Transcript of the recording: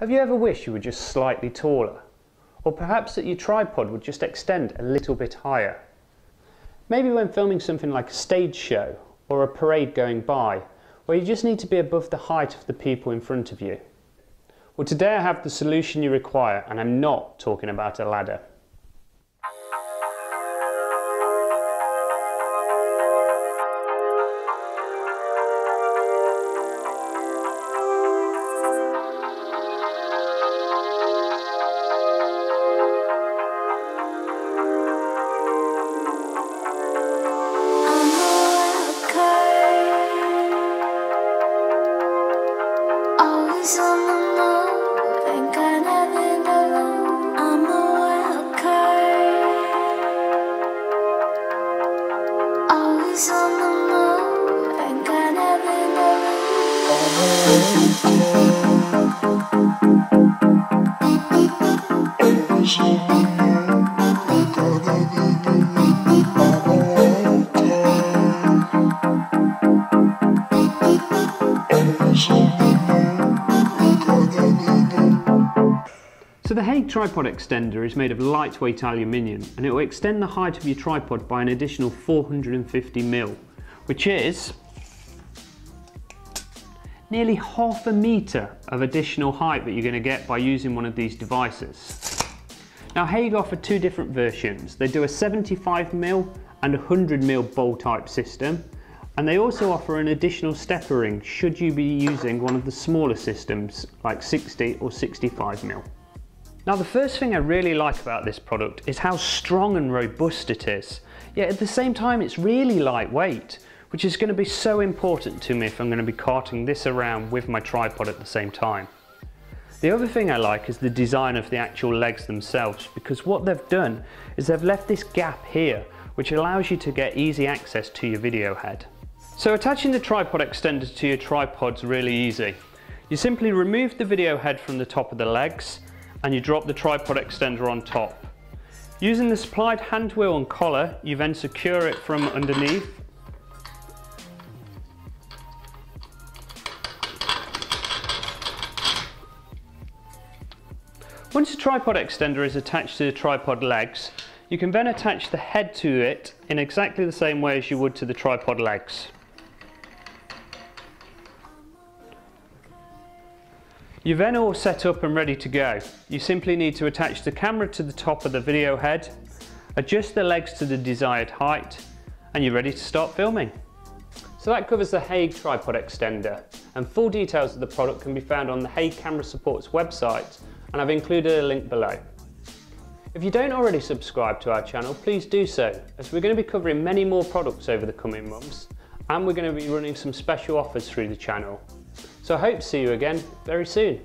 Have you ever wished you were just slightly taller? Or perhaps that your tripod would just extend a little bit higher? Maybe when filming something like a stage show or a parade going by, where you just need to be above the height of the people in front of you. Well, today I have the solution you require, and I'm not talking about a ladder. So the Hague tripod extender is made of lightweight aluminium, and it will extend the height of your tripod by an additional 450mm, which is nearly half a metre of additional height that you're going to get by using one of these devices. Now Hague offer two different versions. They do a 75mm and a 100mm bowl type system, and they also offer an additional stepper ring should you be using one of the smaller systems like 60 or 65mm. Now the first thing I really like about this product is how strong and robust it is, yet at the same time it's really lightweight, which is going to be so important to me if I'm going to be carting this around with my tripod at the same time. The other thing I like is the design of the actual legs themselves, because what they've done is they've left this gap here, which allows you to get easy access to your video head. So attaching the tripod extender to your tripod's really easy. You simply remove the video head from the top of the legs, and you drop the tripod extender on top. Using the supplied hand wheel and collar, you then secure it from underneath. Once the tripod extender is attached to the tripod legs, you can then attach the head to it in exactly the same way as you would to the tripod legs. You're then all set up and ready to go. You simply need to attach the camera to the top of the video head, adjust the legs to the desired height, and you're ready to start filming. So that covers the Hague tripod extender, and full details of the product can be found on the Hague Camera Supports website, and I've included a link below. If you don't already subscribe to our channel, please do so, as we're going to be covering many more products over the coming months, and we're going to be running some special offers through the channel. So I hope to see you again very soon.